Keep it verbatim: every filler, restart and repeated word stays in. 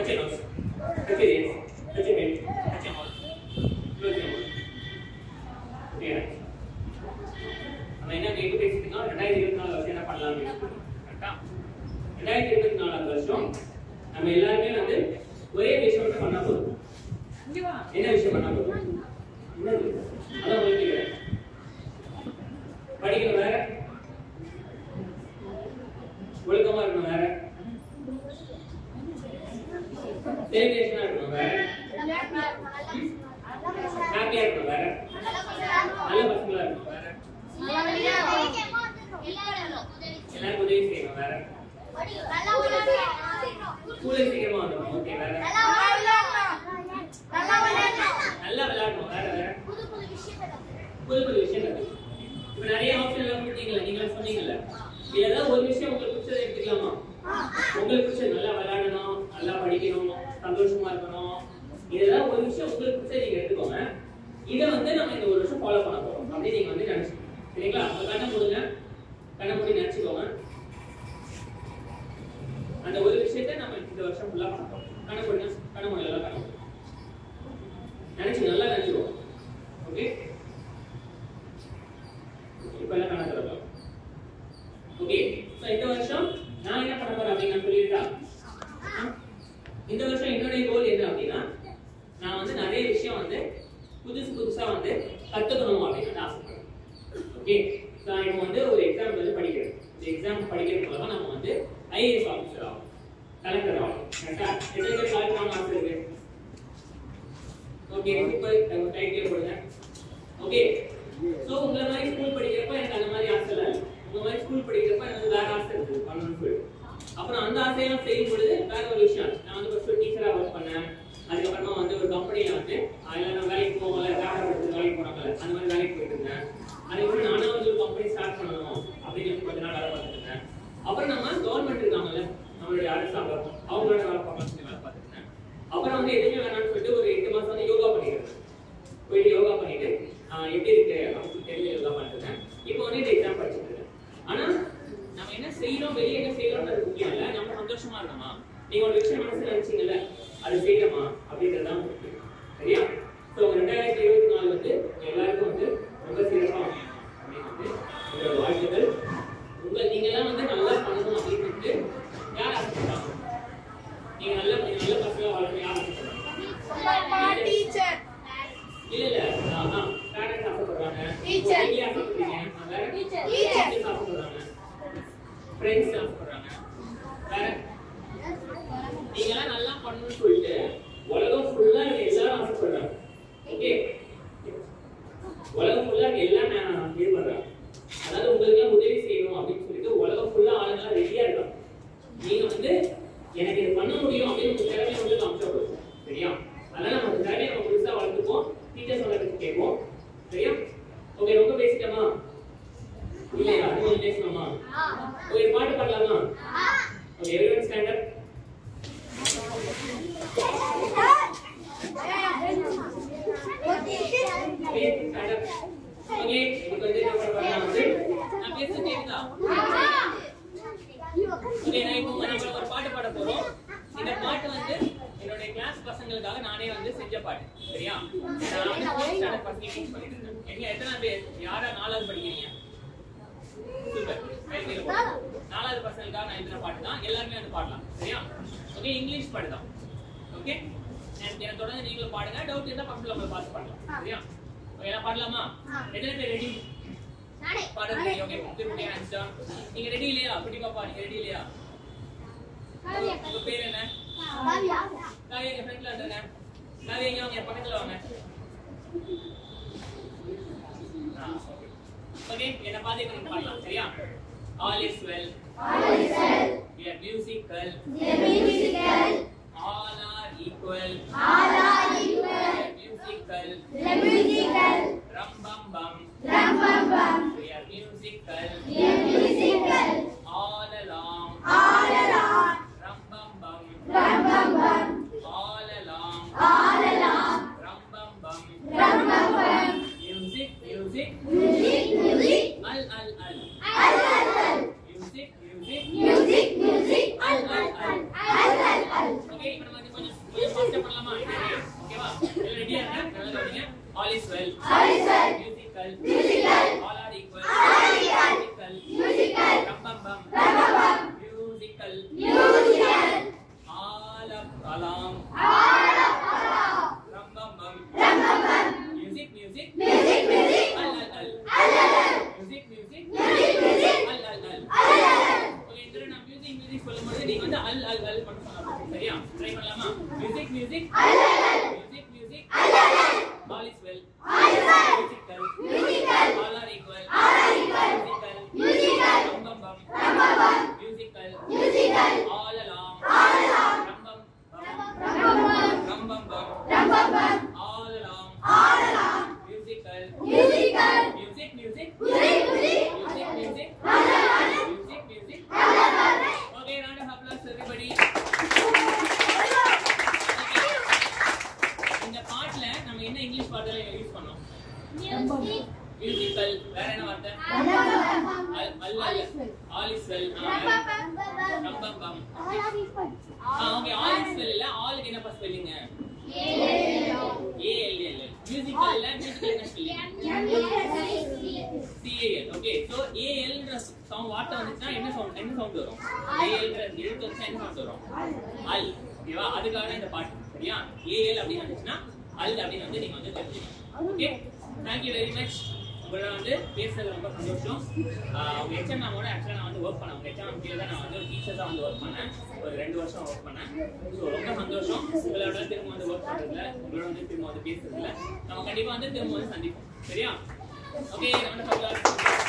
Hachinos, Hachirin, Hachimin, Hachimon, Luchimon. Clear. I am going to take it on and I did not get a palam. And I did not understand. I may learn it and then where is your Panabo? You are in a Shamanabo. But you are welcome on Mara. They are not aware. I love ठीक है आप कहना बोलना कहना बोली नहीं अच्छी होगा अंदर वो विषय थे ना मैं इधर वर्षा बुला पाता हूँ कहना बोलना कहना बोलना लगा कहना नहीं चलना लगा नहीं होगा ओके ये पहला कहना चला ओके तो इधर वर्षा ना इधर पढ़ा पढ़ा भी ना बोली था इधर वर्षा इधर नहीं बोली ना अभी ना ना वंदे नारे विषय वंदे कुछ कुछ सा वंदे कत्तक Okay, so I am on the exam. The exam is the I A S officer. Collector officer. Okay, okay. So, you are school and you are school particular. I will not know the company start from now. I will not know how to do that. I will not know how to do that. I will not know how to do that. I will not know how to Anda siapa? Kami ada. Anda buat apa? Anda tinggalan anda nallah panas sama apa itu? Yang apa? Yang nallah yang nallah pasal orang yang apa? Teacher. Ia lah. Ah, cara apa berana? Teacher. Teacher. Teacher apa berana? Friends apa berana? Cara tinggalan nallah panas full deh. Walau full lah, nallah apa berana? Okay. Walau fulla kehilangan mana dia berada, ada tu umur kita muda di sini orang abis itu walau fulla orang orang ready ada, ni orang tu, yang kita pernah muda orang abis muda orang muda tak macam tu, teriak, ada nama muda ni orang muda orang tu pun kita semua tu kebo, teriak, okay orang tu basic apa, ini ada orang basic apa, okay part part lama, okay everyone stand up. Okay, stand up. Okay, you can do number one now. Now, please sit down. Okay, now you can do a part of the photo. In the part of the class, person will go and I will send you a part. Okay, now I'm going to stand up for the meeting. Okay, I don't know. You are an all-out person. Super. Thank you. All-out person will go and I will do a part. Everyone will do a part. Okay, English. Okay? And then you will pass the doubt in the popular pass. Okay, now Padlama. Ready? Pardon me, okay, put your hands down. You ready, Leah? Put your party, ready, Leah. Your parent, eh? Kavya, your friend, eh? Kavya, your pocket alone, eh? Okay, you're a party from Padla, Korea. All is well. All is well. We are musical. We are musical. All are equal. All are equal. Musical. Musical. Rum bum bum. Rum bum bum. We are musical. We are musical. All along. All along. Rum bum bum. Rum bum bum. All along. All along. Rum bum bum. Rum bum bum. Music. Music. Music. Music. Al al al. Al al al. Music. Music. Music. Music. Al al al. Al al al. All is well. All is well. Musical. Musical. All are equal. All are equal. Musical. Rum bum bum. Rum bum bum. Musical. Musical. All up alarm. All up alarm. Rum bum bum. Rum bum bum. Music music. Music music. Al al al. Al al al. Music music. Music music. Al al al. Al al al. So indra na music music sollumbodhu neenga vandha al al al pannu solala seriya try pannalama music music al al al music music al al al. All is well. All is well. Musical. Musical. All are equal. All are equal. Musical. Rum bum bum. Rum bum bum. Musical. Musical. All along. All along. Rum bum bum. Rum bum bum. Rum bum bum. Rum bum bum. All along. All along. Musical. Musical. Music. Music. Music. Music. Music. Music. All along. Music. Music. All along. Okay, round of applause, everybody. English word la use pannom music musical vera enna vartha all is well bam bam bam ah okay all is well illa all ku enna spelling a l l musical la musical enna spelling c a l okay so a l endra sound what vandhuchna enna sound enna sound varum a l endra eduthu enna sound varum al iva adukana indha paattu seriya a l apdi vandhuchna அல்ல அப்படி வந்து நீங்க வந்து தெரிஞ்சுக்கணும். Okay. Thank you very much. உங்கள வந்து பேசல ரொம்ப சந்தோஷம். உங்க எச்எம் மேமோட एक्चुअली நான் வந்து வர்க் பண்ணேன். உங்க எச்எம் மேம் கீழ தான் நான் வந்து டீச்சரா வந்து வர்க் பண்ணேன். ஒரு ரெண்டு வருஷம் வர்க் பண்ணேன். சோ ரொம்ப சந்தோஷம். உங்களோட திரும்ப வந்து வர்க் பண்றதுல, உங்களோட வந்து திரும்ப வந்து பேசுறதுல நம்ம கண்டிப்பா வந்து திரும்ப வந்து சந்திப்போம். சரியா? ஓகே, நம்ம பாக்கலாம்.